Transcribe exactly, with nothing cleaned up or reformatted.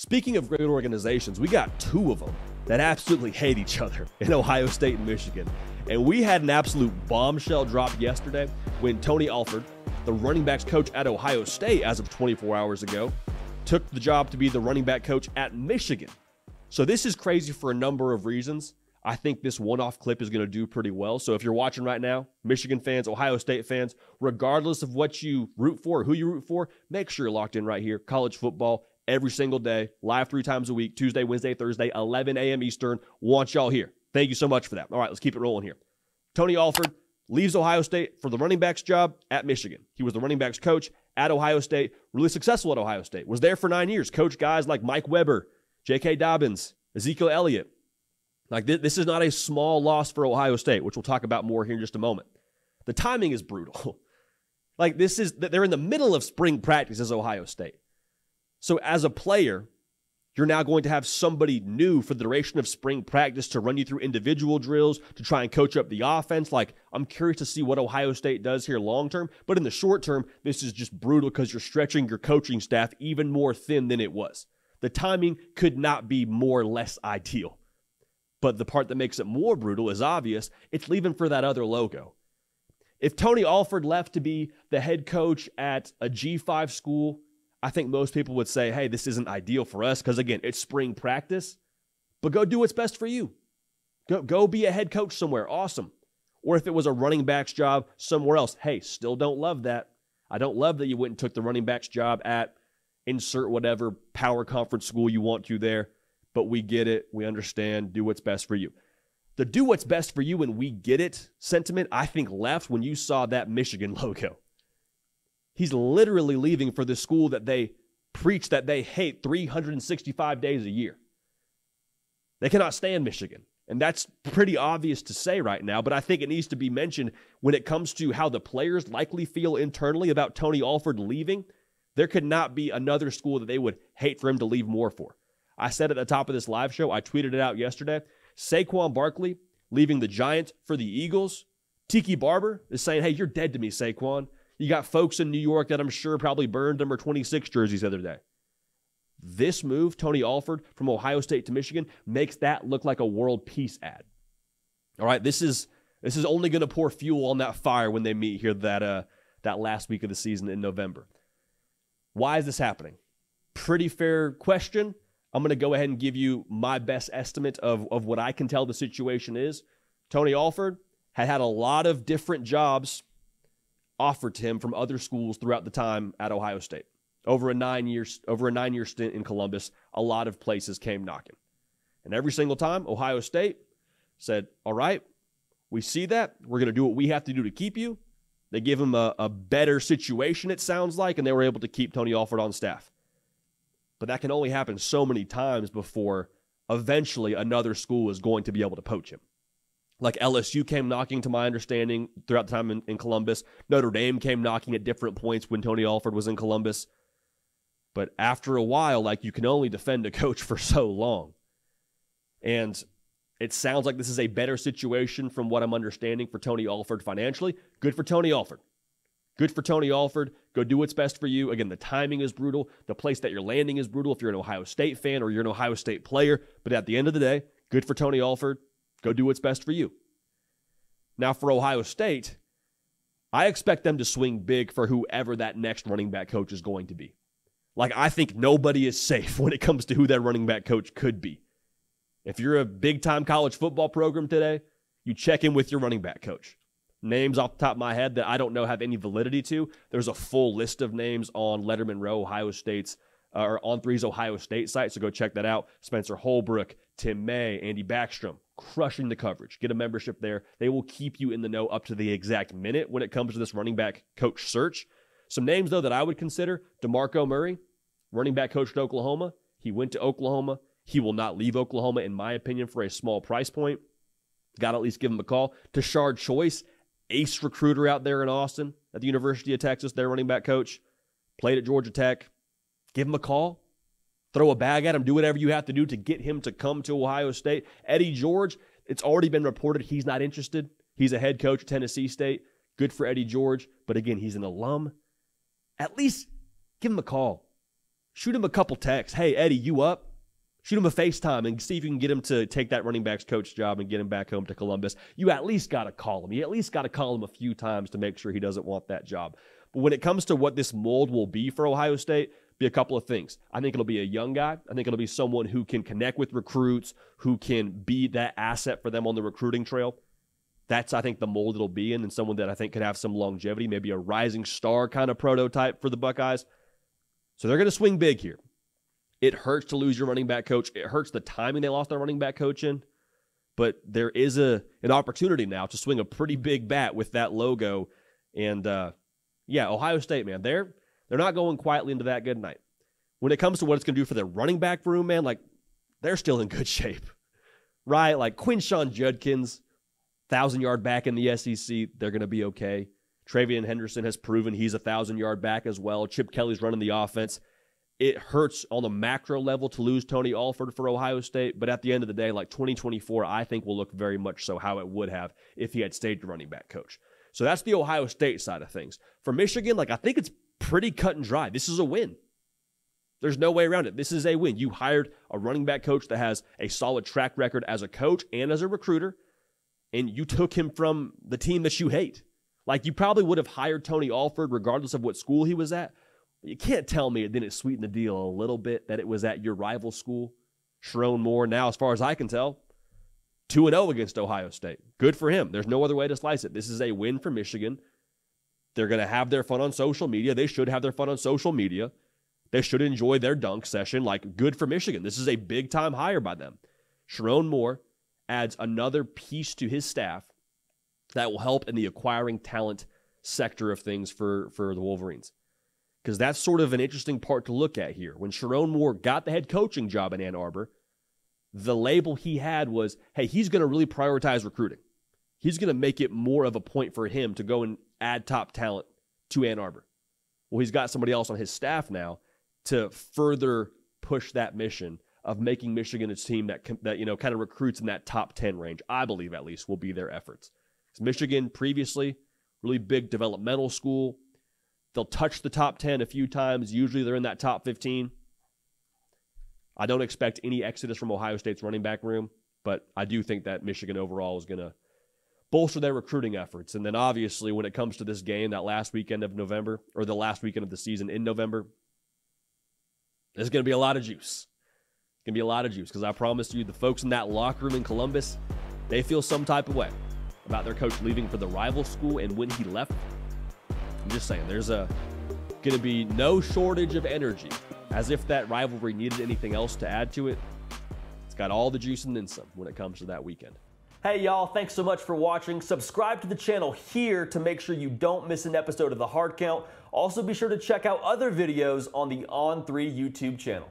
Speaking of great organizations, we got two of them that absolutely hate each other in Ohio State and Michigan. And we had an absolute bombshell drop yesterday when Tony Alford, the running backs coach at Ohio State as of twenty-four hours ago, took the job to be the running back coach at Michigan. So this is crazy for a number of reasons. I think this one-off clip is going to do pretty well. So if you're watching right now, Michigan fans, Ohio State fans, regardless of what you root for, who you root for, make sure you're locked in right here. College football every single day, live three times a week, Tuesday, Wednesday, Thursday, eleven a m Eastern. Want y'all here. Thank you so much for that. All right, let's keep it rolling here. Tony Alford leaves Ohio State for the running backs job at Michigan. He was the running backs coach at Ohio State, really successful at Ohio State, was there for nine years, coached guys like Mike Weber, J K. Dobbins, Ezekiel Elliott. Like th this is not a small loss for Ohio State, which we'll talk about more here in just a moment. The timing is brutal. Like this is, they're in the middle of spring practice as Ohio State. So as a player, you're now going to have somebody new for the duration of spring practice to run you through individual drills, to try and coach up the offense. Like, I'm curious to see what Ohio State does here long-term, but in the short term, this is just brutal because you're stretching your coaching staff even more thin than it was. The timing could not be more or less ideal. But the part that makes it more brutal is obvious. It's leaving for that other logo. If Tony Alford left to be the head coach at a G five school, I think most people would say, hey, this isn't ideal for us because, again, it's spring practice. But go do what's best for you. Go, go be a head coach somewhere. Awesome. Or if it was a running back's job somewhere else, hey, still don't love that. I don't love that you went and took the running back's job at insert whatever power conference school you want to there. But we get it. We understand. Do what's best for you. The do what's best for you and we get it sentiment, I think, left when you saw that Michigan logo. He's literally leaving for the school that they preach that they hate three hundred sixty-five days a year. They cannot stand Michigan. And that's pretty obvious to say right now, but I think it needs to be mentioned when it comes to how the players likely feel internally about Tony Alford leaving. There could not be another school that they would hate for him to leave more for. I said at the top of this live show, I tweeted it out yesterday, Saquon Barkley leaving the Giants for the Eagles. Tiki Barber is saying, hey, you're dead to me, Saquon. You got folks in New York that I'm sure probably burned number twenty-six jerseys the other day. This move, Tony Alford from Ohio State to Michigan, makes that look like a world peace ad. All right, this is this is only going to pour fuel on that fire when they meet here that uh, that last week of the season in November. Why is this happening? Pretty fair question. I'm going to go ahead and give you my best estimate of, of what I can tell the situation is. Tony Alford had had a lot of different jobs offered to him from other schools throughout the time at Ohio State. Over a nine years, over a nine-year stint in Columbus, a lot of places came knocking. And every single time, Ohio State said, all right, we see that. We're going to do what we have to do to keep you. They give him a, a better situation, it sounds like, and they were able to keep Tony Alford on staff. But that can only happen so many times before eventually another school is going to be able to poach him. Like L S U came knocking, to my understanding, throughout the time in, in Columbus. Notre Dame came knocking at different points when Tony Alford was in Columbus. But after a while, like, you can only defend a coach for so long. And it sounds like this is a better situation from what I'm understanding for Tony Alford financially. Good for Tony Alford. Good for Tony Alford. Go do what's best for you. Again, the timing is brutal. The place that you're landing is brutal if you're an Ohio State fan or you're an Ohio State player. But at the end of the day, good for Tony Alford. Go do what's best for you. Now, for Ohio State, I expect them to swing big for whoever that next running back coach is going to be. Like, I think nobody is safe when it comes to who that running back coach could be. If you're a big-time college football program today, you check in with your running back coach. Names off the top of my head that I don't know have any validity to. There's a full list of names on Letterman Row, Ohio State's, uh, or On three's Ohio State site, so go check that out. Spencer Holbrook, Tim May, Andy Backstrom. Crushing the coverage. Get a membership there. They will keep you in the know up to the exact minute when it comes to this running back coach search. Some names, though, that I would consider: DeMarco Murray, running back coach at Oklahoma. He went to Oklahoma. He will not leave Oklahoma, in my opinion, for a small price point. Got to at least give him a call. Tashard Choice, ace recruiter out there in Austin at the University of Texas, their running back coach. Played at Georgia Tech. Give him a call. Throw a bag at him. Do whatever you have to do to get him to come to Ohio State. Eddie George, it's already been reported he's not interested. He's a head coach at Tennessee State. Good for Eddie George. But again, he's an alum. At least give him a call. shoot him a couple texts. Hey, Eddie, you up? Shoot him a FaceTime and see if you can get him to take that running back's coach job and get him back home to Columbus. You at least got to call him. You at least got to call him a few times to make sure he doesn't want that job. But when it comes to what this mold will be for Ohio State, be a couple of things. I think it'll be a young guy. I think it'll be someone who can connect with recruits, who can be that asset for them on the recruiting trail. That's, I think, the mold it'll be in, and someone that I think could have some longevity, maybe a rising star kind of prototype for the Buckeyes. So they're going to swing big here. It hurts to lose your running back coach. It hurts the timing they lost their running back coach in, but there is a an opportunity now to swing a pretty big bat with that logo. And, uh, yeah, Ohio State, man, they're They're not going quietly into that good night. When it comes to what it's going to do for their running back room, man, like, they're still in good shape, right? Like, Quinshawn Judkins, thousand-yard back in the S E C, they're going to be okay. Travion Henderson has proven he's a thousand-yard back as well. Chip Kelly's running the offense. It hurts on the macro level to lose Tony Alford for Ohio State, but at the end of the day, like, twenty twenty-four, I think will look very much so how it would have if he had stayed the running back coach. So that's the Ohio State side of things. For Michigan, like, I think it's pretty cut and dry. This is a win. There's no way around it. This is a win. You hired a running back coach that has a solid track record as a coach and as a recruiter, and you took him from the team that you hate. Like, you probably would have hired Tony Alford regardless of what school he was at. You can't tell me it didn't sweeten the deal a little bit that it was at your rival school. Sherrone Moore now, as far as I can tell, two and oh against Ohio State. Good for him. There's no other way to slice it. This is a win for Michigan. They're going to have their fun on social media. They should have their fun on social media. They should enjoy their dunk session. Like, good for Michigan. This is a big-time hire by them. Sherrone Moore adds another piece to his staff that will help in the acquiring talent sector of things for, for the Wolverines. Because that's sort of an interesting part to look at here. When Sherrone Moore got the head coaching job in Ann Arbor, the label he had was, hey, he's going to really prioritize recruiting. He's going to make it more of a point for him to go and add top talent to Ann Arbor. Well, he's got somebody else on his staff now to further push that mission of making Michigan a team that, that you know, kind of recruits in that top ten range, I believe at least, will be their efforts. Because Michigan previously, really big developmental school. They'll touch the top ten a few times. Usually they're in that top fifteen. I don't expect any exodus from Ohio State's running back room, but I do think that Michigan overall is going to bolster their recruiting efforts. And then obviously when it comes to this game, that last weekend of November, or the last weekend of the season in November, there's going to be a lot of juice. It's going to be a lot of juice because I promise you the folks in that locker room in Columbus, they feel some type of way about their coach leaving for the rival school and when he left. I'm just saying there's a going to be no shortage of energy, as if that rivalry needed anything else to add to it. It's got all the juice and then some when it comes to that weekend. Hey y'all, thanks so much for watching. Subscribe to the channel here to make sure you don't miss an episode of The Hard Count. Also be sure to check out other videos on the On three YouTube channel.